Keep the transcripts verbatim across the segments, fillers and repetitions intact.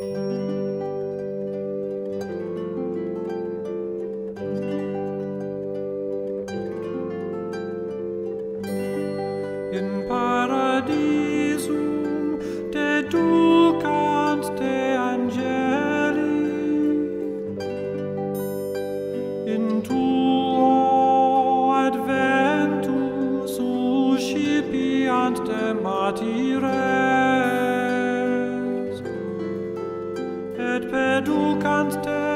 In paradisum te ducant te angeli, in tuo adventum suscipiant te martires, et peducant te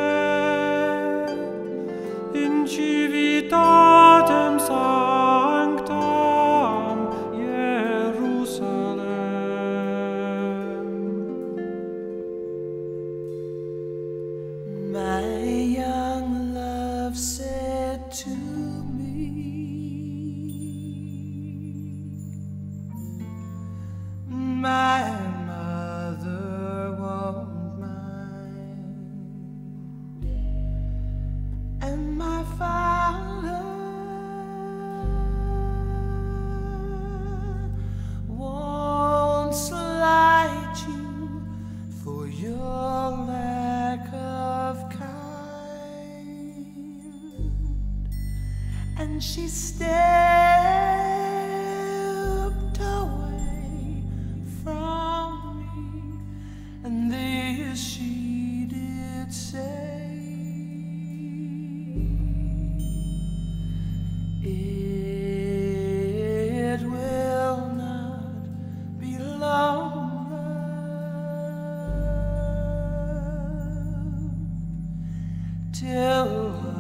in civitatem sanctam Jerusalem. My young love said to me, my mother won't mind, and my father won't slight you for your lack of kind. And she stepped away from me, and this she did say: it will not be long, love, till